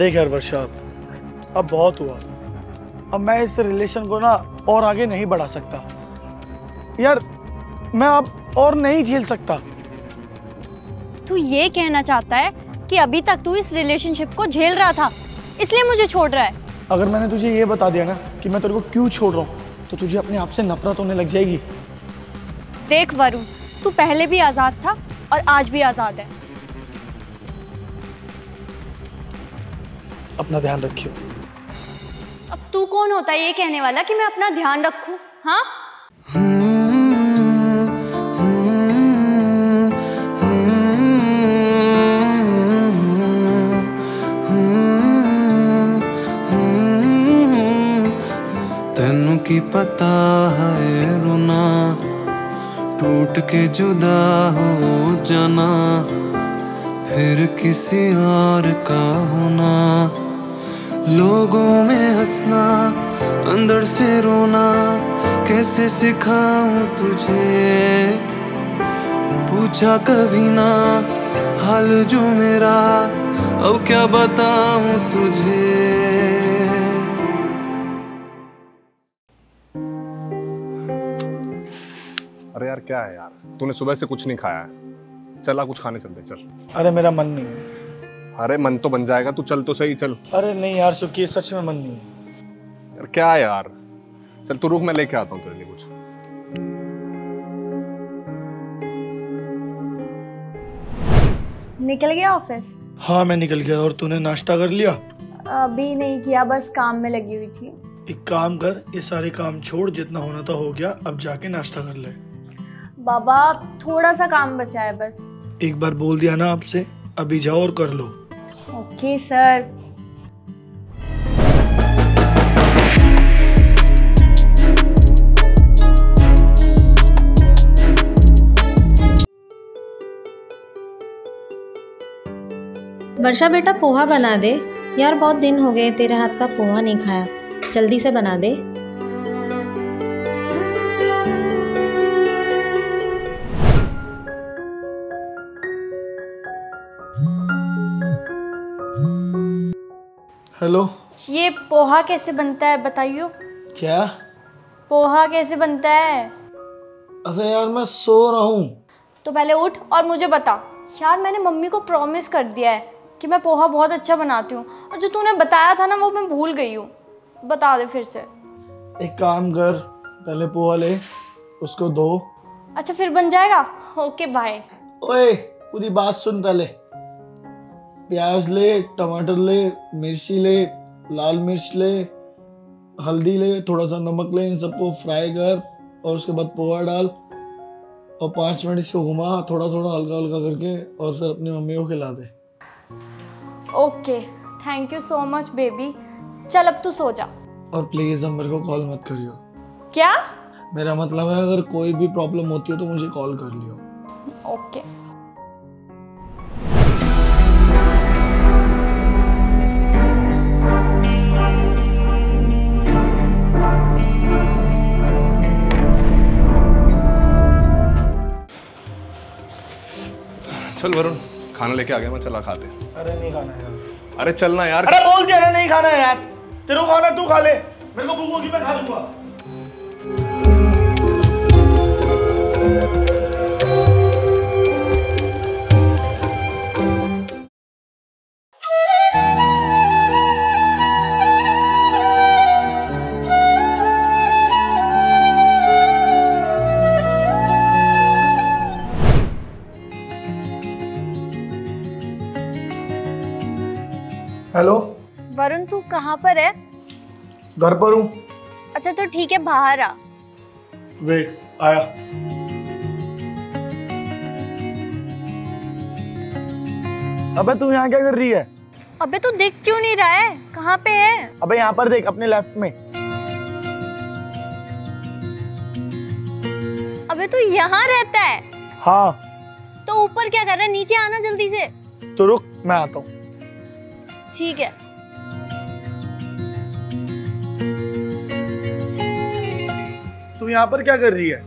देख यार वर्षा, अब बहुत हुआ, अब मैं इस रिलेशन को ना और आगे नहीं बढ़ा सकता यार, मैं अब और नहीं झेल सकता। तू ये कहना चाहता है कि अभी तक तू इस रिलेशनशिप को झेल रहा था इसलिए मुझे छोड़ रहा है? अगर मैंने तुझे ये बता दिया ना कि मैं तेरे को क्यों छोड़ रहा हूँ तो तुझे अपने आप से नफरत होने लग जाएगी। देख वरुण, तू पहले भी आजाद था और आज भी आजाद है। अपना ध्यान रखियो। अब तू कौन होता है ये कहने वाला कि मैं अपना ध्यान रखूं? हाँ, तेनू की पता है रोना टूट के जुदा हो जाना, फिर किसी और का होना, लोगों में हंसना अंदर से रोना, कैसे सिखाऊं तुझे पूछा कभी ना हाल जो मेरा, अब क्या बताऊं तुझे। अरे यार क्या है यार, तूने सुबह से कुछ नहीं खाया है, चला कुछ खाने चलते चल। अरे मेरा मन नहीं है। अरे मन तो बन जाएगा, तू चल तो सही, चल। अरे नहीं यार सुखी, सच में मन नहीं है। यार क्या है यार, चल तू रुक, मैं लेके आता हूँ तेरे लिए कुछ। निकल गया ऑफिस? हाँ मैं निकल गया। और तूने नाश्ता कर लिया? अभी नहीं किया, बस काम में लगी हुई थी। एक काम कर, ये सारे काम छोड़, जितना होना था हो गया, अब जाके नाश्ता कर ले। बाबा थोड़ा सा काम बचा है बस। एक बार बोल दिया ना आपसे, अभी जाओ और कर लो। Okay sir. वर्षा बेटा पोहा बना दे यार, बहुत दिन हो गए तेरे हाथ का पोहा नहीं खाया, जल्दी से बना दे। हेलो, ये पोहा कैसे बनता है बताइयो। क्या पोहा कैसे बनता है? अबे यार मैं सो रहा हूँ। तो पहले उठ और मुझे बता। यार मैंने मम्मी को प्रॉमिस कर दिया है कि मैं पोहा बहुत अच्छा बनाती हूँ, और जो तूने बताया था ना वो मैं भूल गई हूँ, बता दे फिर से। एक काम कर, पहले पोहा ले, उसको दो। अच्छा फिर बन जाएगा, ओके बाय। ओए पूरी बात सुन, पहले प्याज ले, टमाटर ले, मिर्ची ले, लाल मिर्च ले, हल्दी ले, थोड़ा सा नमक ले, इन सबको फ्राई कर और उसके बाद पोहा डाल और 5 मिनट इसको घुमा थोड़ा थोड़ा हल्का हल्का करके, और फिर अपनी मम्मी को खिला दे। Okay thank you so much baby, चल अब तू सो जा। और प्लीज मेरे को कॉल मत करियो। क्या? मेरा मतलब है अगर कोई भी प्रॉब्लम होती है तो मुझे कॉल कर लियो। ओके। चल वरुण खाना लेके आ गया मैं, चला खाते। अरे नहीं खाना है यार। अरे चलना यार। अरे बोल दिया ना नहीं खाना है यार, तेरे को खाना तू खा ले, मेरे को भूख होगी मैं खा लूंगा। हेलो वरुण, तू कहाँ पर है? घर पर हूँ। अच्छा तो ठीक है, बाहर आ। वेट, आया। अबे तू यहाँ क्या कर रही है? अबे तू देख क्यों नहीं रहा है, कहाँ पे है? अबे यहाँ पर देख, अपने लेफ्ट में। अबे तू यहाँ रहता है? हाँ। तो ऊपर क्या कर रहा है, नीचे आना जल्दी से। तो रुक मैं आता हूँ। ठीक है। तुम यहाँ पर क्या कर रही है?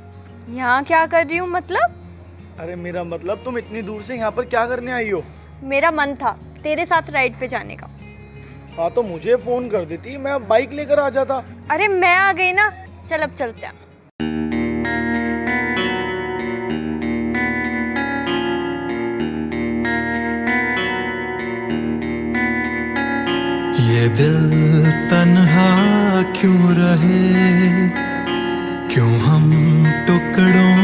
यहाँ क्या कर रही हूँ मतलब? अरे मेरा मतलब तुम इतनी दूर से यहाँ पर क्या करने आई हो? मेरा मन था तेरे साथ राइड पे जाने का। हाँ तो मुझे फोन कर देती, मैं बाइक लेकर आ जाता। अरे मैं आ गई ना, चल अब चलते हैं। ये दिल तन्हा क्यों रहे, क्यों हम टुकड़ों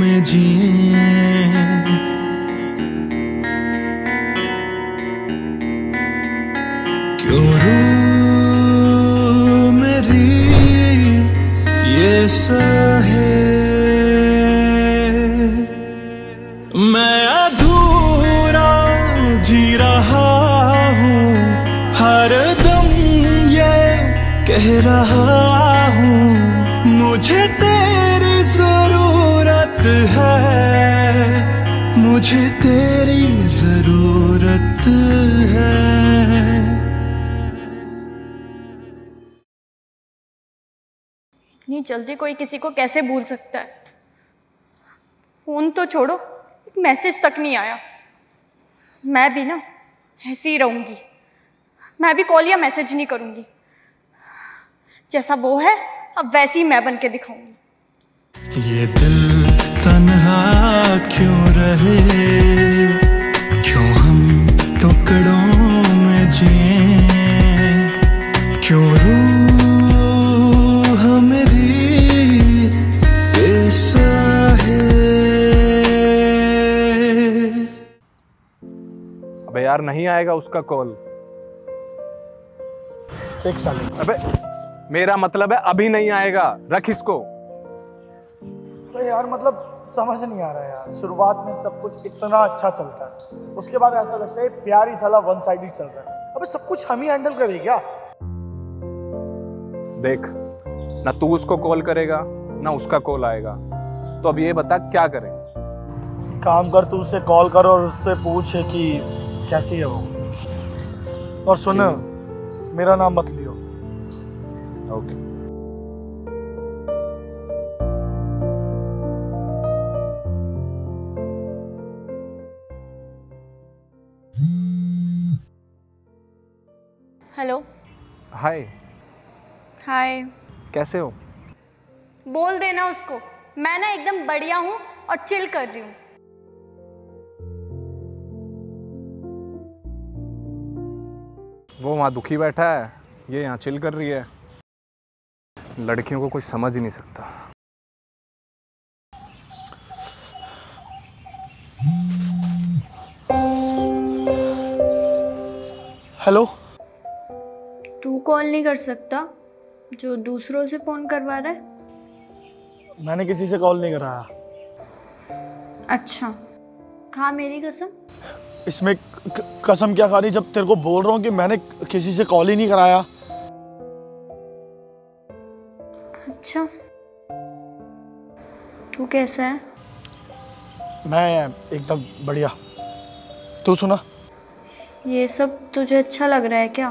में जिए, क्यों रूह मेरी ये सहे, मैं अधूरा जी रहा हूँ, हर दम ये कह रहा हूँ मुझे तेरी जरूरत है, मुझे तेरी जरूरत है। इतनी जल्दी कोई किसी को कैसे भूल सकता है। फोन तो छोड़ो, एक मैसेज तक नहीं आया। मैं भी ना ऐसी ही रहूँगी, मैं भी कॉल या मैसेज नहीं करूंगी। जैसा वो है अब वैसी ही मैं बन के दिखाऊंगी। ये दिल तन्हा क्यों रहे, क्यों हम टुकड़ों में जिए, क्यों रूह मेरी ऐसा है। अबे यार नहीं आएगा उसका कॉल। अबे मेरा मतलब है अभी नहीं आएगा, रख इसको। तो यार मतलब समझ नहीं आ रहा है यार, शुरुआत में सब कुछ इतना अच्छा चलता है, उसके बाद ऐसा लगता है प्यार ही साला वन साइड ही चल रहा है। अबे सब कुछ हम ही हैंडल करें क्या? देख ना तू उसको कॉल करेगा ना उसका कॉल आएगा, तो अब ये बता क्या करें। काम कर, तू उससे कॉल कर और उससे पूछ कि कैसी है वो, और सुन मेरा नाम मत लियो। ओके। हेलो। हाय। हाय। कैसे हो? बोल देना उसको मैं ना एकदम बढ़िया हूँ और चिल कर रही हूँ। वो वहाँ दुखी बैठा है, ये यहाँ चिल कर रही है। लड़कियों को कोई समझ ही नहीं सकता। हेलो। तू कॉल नहीं कर सकता जो दूसरों से फोन करवा रहा है? मैंने किसी से कॉल नहीं कराया। अच्छा, खा मेरी कसम। इसमें कसम क्या खानी जब तेरे को बोल रहा हूँ कि मैंने किसी से कॉल ही नहीं कराया। अच्छा, तू कैसा है? मैं एकदम बढ़िया, तू सुना? ये सब तुझे अच्छा लग रहा है क्या?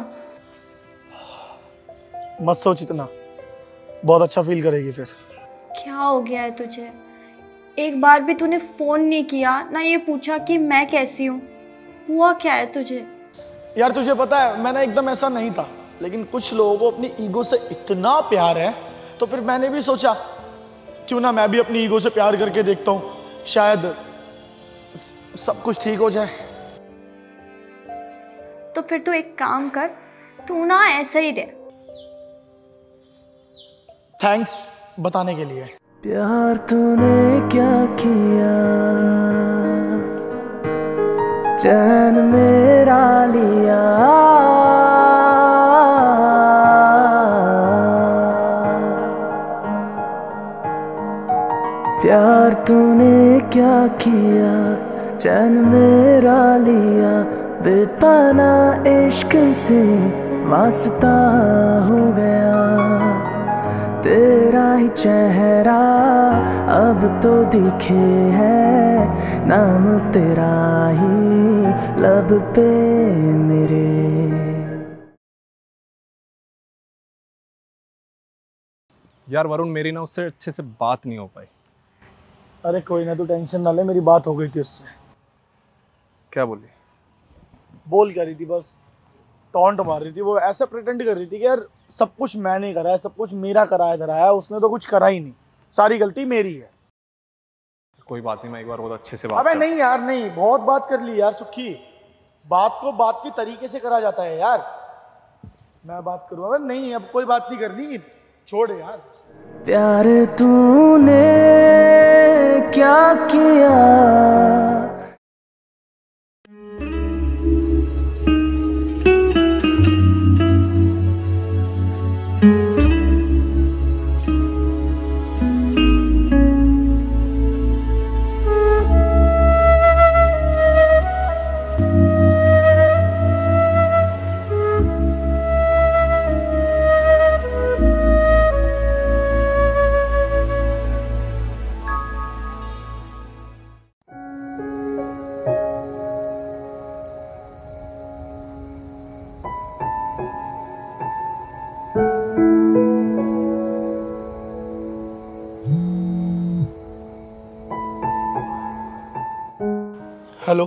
मत सोच इतना, बहुत अच्छा फील करेगी फिर। क्या हो गया है तुझे? एक बार भी तूने फोन नहीं किया ना ये पूछा कि मैं कैसी हूँ। हुआ क्या है तुझे? यार तुझे पता है मैंने एकदम ऐसा नहीं था, लेकिन कुछ लोगों को अपनी ईगो से इतना प्यार है, तो फिर मैंने भी सोचा क्यों ना मैं भी अपनी ईगो से प्यार करके देखता हूँ, शायद सब कुछ ठीक हो जाए। तो फिर तू एक काम कर, तू ना ऐसा ही रह। थैंक्स बताने के लिए। प्यार तूने क्या किया, चैन मेरा लिया, प्यार तूने क्या किया, चैन मेरा लिया, बेताना इश्क से वास्ता हो गया, तेरा ही चेहरा अब तो दिखे है, नाम तेरा ही लब पे मेरे। यार वरुण, मेरी ना उससे अच्छे से बात नहीं हो पाई। अरे कोई ना, तू टेंशन ना ले, मेरी बात हो गई थी उससे। क्या बोली? बोल कर रही थी बस, टॉन्ट मार रही थी, वो ऐसा प्रिटेंड कर रही थी कि यार सब कुछ मैंने कराया, सब कुछ मेरा कराया धराया, उसने तो कुछ करा ही नहीं, सारी गलती मेरी है। कोई बात नहीं, मैं एक बार बहुत अच्छे से बात। अबे नहीं यार, नहीं, बहुत बात कर ली यार सुखी, बात को बात के तरीके से करा जाता है यार। मैं बात करूँगा नहीं, अब कोई बात नहीं करनी, छोड़ यार। प्यार तूने क्या किया। हेलो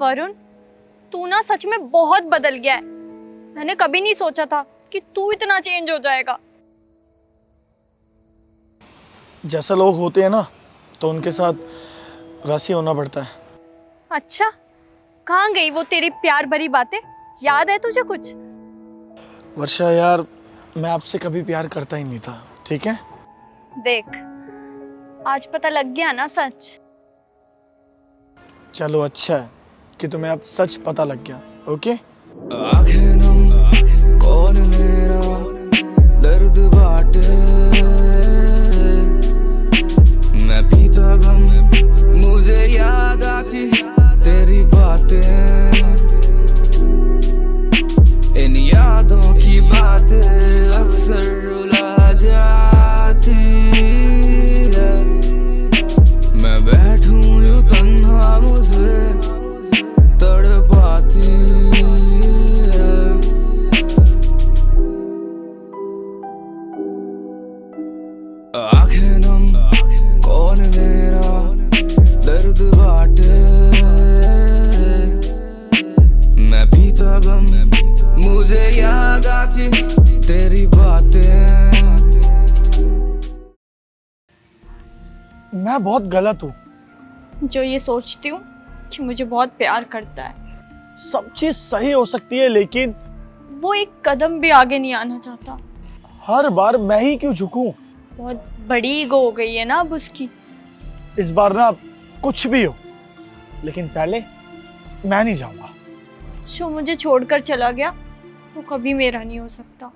वरुण, तू ना सच में बहुत बदल गया है। मैंने कभी नहीं सोचा था कि तू इतना चेंज हो जाएगा। जैसा लोग होते हैं ना तो उनके साथ वैसे होना पड़ता है। अच्छा, कहाँ गई वो तेरी प्यार भरी बातें? याद है तुझे कुछ? वर्षा यार, मैं आपसे कभी प्यार करता ही नहीं था, ठीक है? देख, आज पता लग गया ना सच। चलो अच्छा है कि तुम्हें अब सच पता लग गया। ओके, कौन मेरा दर्द बाटे, मैं पीता गम, मुझे याद आती तेरी बातें, इन यादों की बातें अक्सर रुला जाती है। मैं बैठूं यूं तन्हा, मुझे याद आती तेरी बातें। मैं बहुत गलत हूँ जो ये सोचती हूँ कि मुझे बहुत प्यार करता है। सब चीज सही हो सकती है लेकिन वो एक कदम भी आगे नहीं आना चाहता। हर बार मैं ही क्यों झुकूं? बहुत बड़ी ईगो हो गई है ना अब उसकी। इस बार ना कुछ भी हो लेकिन पहले मैं नहीं जाऊंगा। जो मुझे छोड़कर चला गया वो कभी मेरा नहीं हो सकता।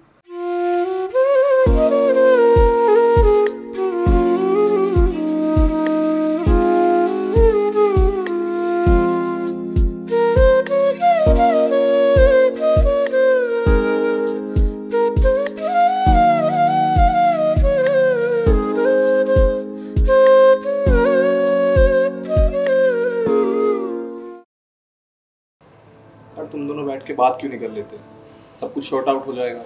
के बात क्यों नहीं कर लेते? सब कुछ शॉर्ट आउट हो जाएगा।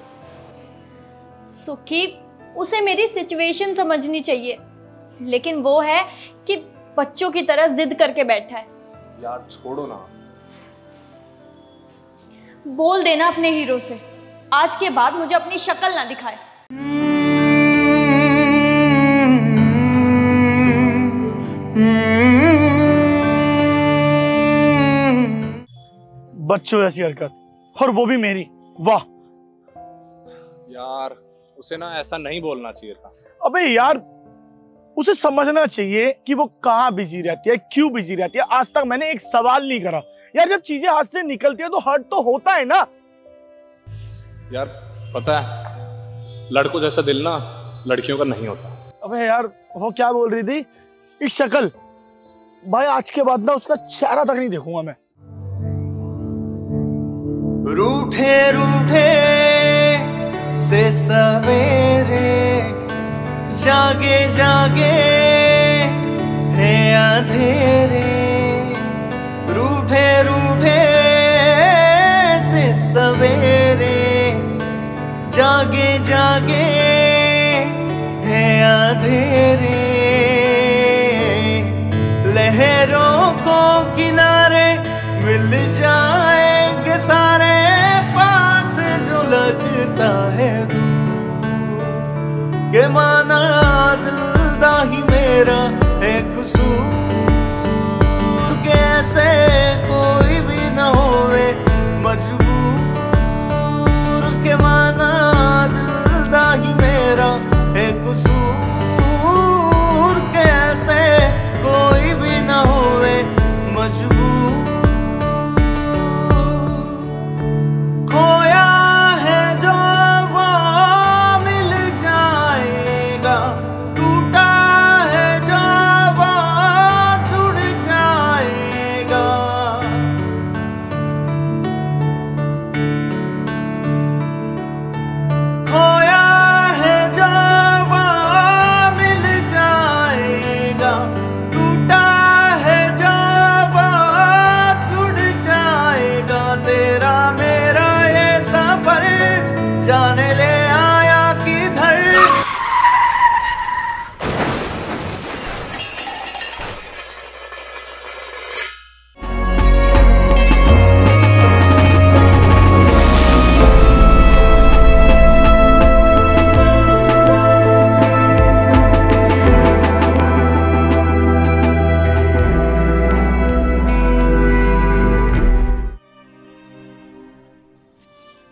सुखी, उसे मेरी सिचुएशन समझनी चाहिए, लेकिन वो है कि बच्चों की तरह जिद करके बैठा है। यार छोड़ो ना। बोल देना अपने हीरो से आज के बाद मुझे अपनी शक्ल ना दिखाए। बच्चों ऐसी हरकत, और वो भी मेरी, वाह। यार उसे ना ऐसा नहीं बोलना चाहिए था। अबे यार उसे समझना चाहिए कि वो कहाँ बिजी रहती है, क्यों बिजी रहती है। आज तक मैंने एक सवाल नहीं करा यार। जब चीजें हाथ से निकलती है तो हर्ट तो होता है ना यार। पता है लड़कों जैसा दिल ना लड़कियों का नहीं होता। अबे यार वो क्या बोल रही थी, इस शक्ल भाई आज के बाद ना उसका चेहरा तक नहीं देखूंगा मैं। रूठे रूठे से सवेरे, जागे जागे है अंधेरे। रूठे रूठे से सवेरे, जागे जागे है अंधेरे। लहरों को किनारे मिल जाएंगे सारे। के माना दिल दा ही मेरा है कसूर, कैसे कोई भी न होवे मजबूर, के माना दिल दा ही मेरा है कसूर, कैसे कोई भी न होवे मजबूर। खोया है जो वो मिल जाएगा, टूटा है जो वो छुड़ जाएगा, खोया है जो वो मिल जाएगा, टूटा है जो वो छुड़ जाएगा, तेरा मेरा सफर जाने ले आया किधर।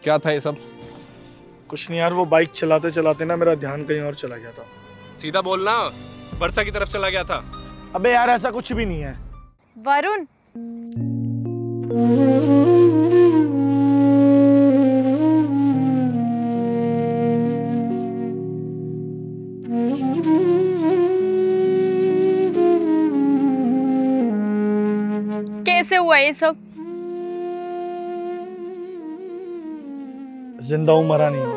क्या था ये सब? कुछ नहीं यार, वो बाइक चलाते चलाते ना मेरा ध्यान कहीं और चला गया था। सीधा बोलना, वर्षा की तरफ चला गया था। अबे यार ऐसा कुछ भी नहीं है। वरुण कैसे हुआ ये सब? जिंदा हूँ, मरा नहीं हूँ।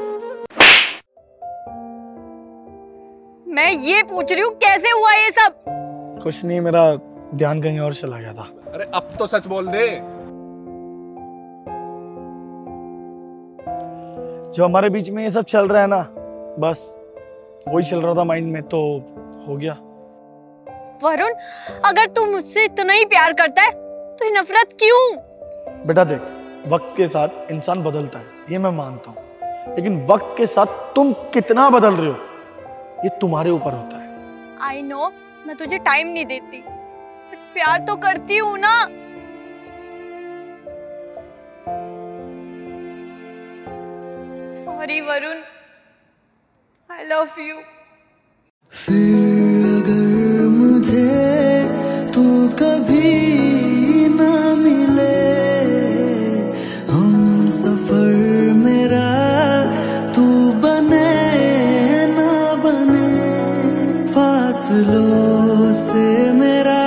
मैं ये पूछ रही हूँ कैसे हुआ ये सब? कुछ नहीं, मेरा ध्यान कहीं और चला गया था। अरे अब तो सच बोल दे। जो हमारे बीच में ये सब चल रहा है ना, बस वही चल रहा था माइंड में, तो हो गया। वरुण, अगर तू मुझसे इतना ही प्यार करता है तो ये नफरत क्यों? बेटा देख, वक्त के साथ इंसान बदलता है, ये मैं मानता हूँ, लेकिन वक्त के साथ तुम कितना बदल रहे हो ये तुम्हारे ऊपर होता है। आई नो, मैं तुझे टाइम नहीं देती, बट प्यार तो करती हूँ ना। Sorry Varun, I love you. फिर अगर मुझे तू कभी लो से मेरा